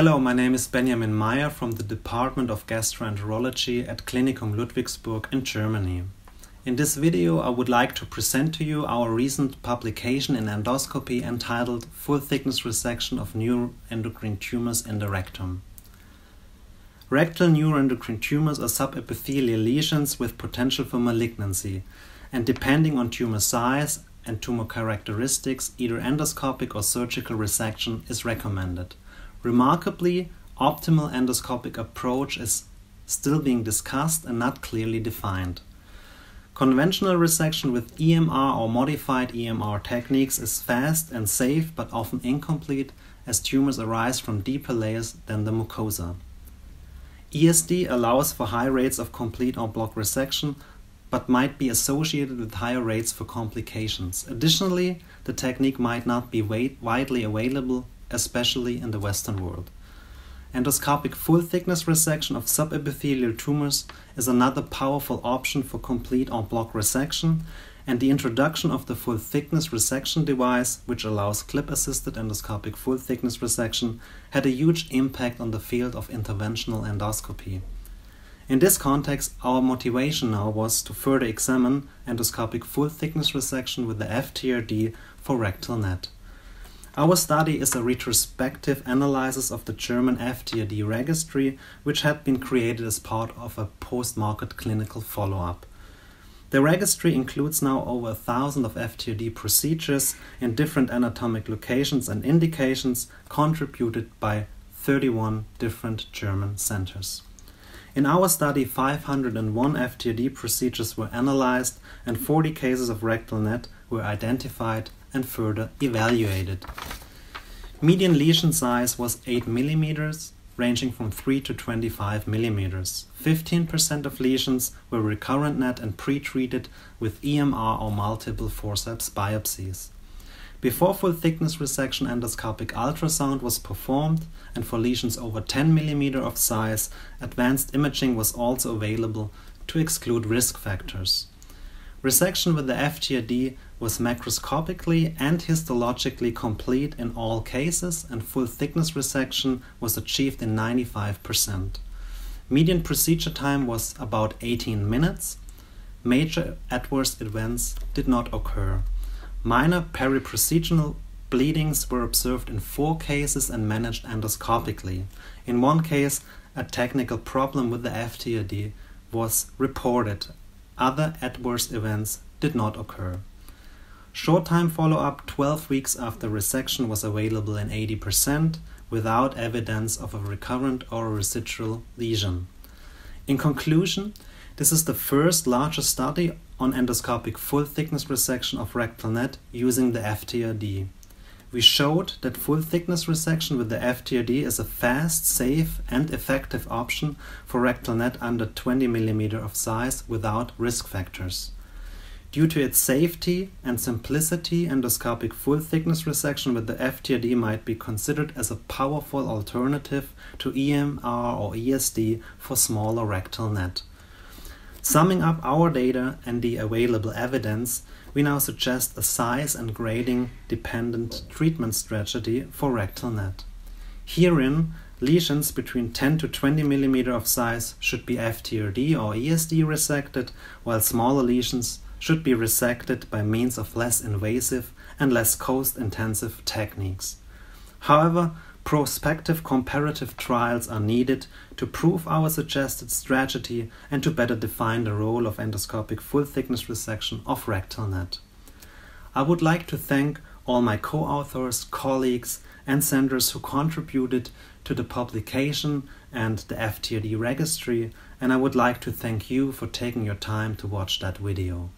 Hello, my name is Benjamin Meier from the Department of Gastroenterology at Klinikum Ludwigsburg in Germany. In this video, I would like to present to you our recent publication in Endoscopy entitled Full-Thickness Resection of Neuroendocrine Tumors in the Rectum. Rectal neuroendocrine tumors are subepithelial lesions with potential for malignancy, and depending on tumor size and tumor characteristics, either endoscopic or surgical resection is recommended. Remarkably, optimal endoscopic approach is still being discussed and not clearly defined. Conventional resection with EMR or modified EMR techniques is fast and safe, but often incomplete, as tumors arise from deeper layers than the mucosa. ESD allows for high rates of complete en bloc resection, but might be associated with higher rates for complications. Additionally, the technique might not be widely available, especially in the Western world. Endoscopic full-thickness resection of subepithelial tumors is another powerful option for complete en bloc resection, and the introduction of the full-thickness resection device, which allows clip-assisted endoscopic full-thickness resection, had a huge impact on the field of interventional endoscopy. In this context, our motivation now was to further examine endoscopic full-thickness resection with the FTRD for rectal NET. Our study is a retrospective analysis of the German FTRD registry, which had been created as part of a post-market clinical follow-up. The registry includes now over 1,000 of FTRD procedures in different anatomic locations and indications, contributed by 31 different German centers. In our study, 501 FTRD procedures were analyzed and 40 cases of rectal NET were identified and further evaluated. Median lesion size was 8 millimeters, ranging from 3 to 25 millimeters. 15% of lesions were recurrent NET and pre-treated with EMR or multiple forceps biopsies. Before full-thickness resection, endoscopic ultrasound was performed, and for lesions over 10 millimeter of size, advanced imaging was also available to exclude risk factors. Resection with the FTRD was macroscopically and histologically complete in all cases, and full-thickness resection was achieved in 95%. Median procedure time was about 18 minutes. Major adverse events did not occur. Minor periprocedural bleedings were observed in 4 cases and managed endoscopically. In one case, a technical problem with the FTRD was reported. Other adverse events did not occur. Short-time follow-up 12 weeks after resection was available in 80%, without evidence of a recurrent or a residual lesion. In conclusion, this is the first larger study on endoscopic full-thickness resection of rectal NET using the FTRD. We showed that full-thickness resection with the FTRD is a fast, safe, and effective option for rectal NET under 20 mm of size without risk factors. Due to its safety and simplicity, endoscopic full-thickness resection with the FTRD might be considered as a powerful alternative to EMR or ESD for smaller rectal NET. Summing up our data and the available evidence, we now suggest a size and grading dependent treatment strategy for rectal NET. Herein, lesions between 10 to 20 mm of size should be FTRD or ESD resected, while smaller lesions should be resected by means of less invasive and less cost-intensive techniques. However, prospective comparative trials are needed to prove our suggested strategy and to better define the role of endoscopic full-thickness resection of rectal NET. I would like to thank all my co-authors, colleagues, and centers who contributed to the publication and the FTRD registry, and I would like to thank you for taking your time to watch that video.